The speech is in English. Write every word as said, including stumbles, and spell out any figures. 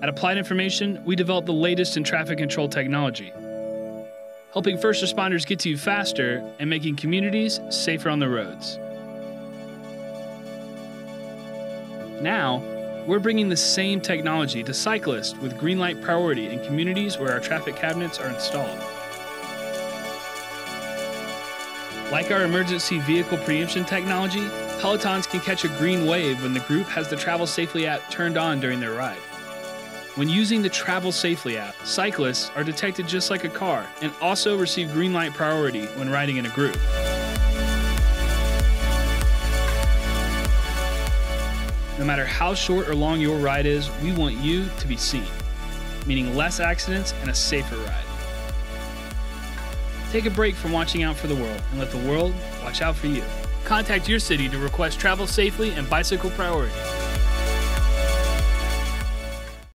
At Applied Information, we develop the latest in traffic control technology, helping first responders get to you faster and making communities safer on the roads. Now, we're bringing the same technology to cyclists with green light priority in communities where our traffic cabinets are installed. Like our emergency vehicle preemption technology, Pelotons can catch a green wave when the group has the TravelSafely app turned on during their ride. When using the TravelSafely app, cyclists are detected just like a car and also receive green light priority when riding in a group. No matter how short or long your ride is, we want you to be seen, meaning less accidents and a safer ride. Take a break from watching out for the world and let the world watch out for you. Contact your city to request TravelSafely and Bicycle Priority.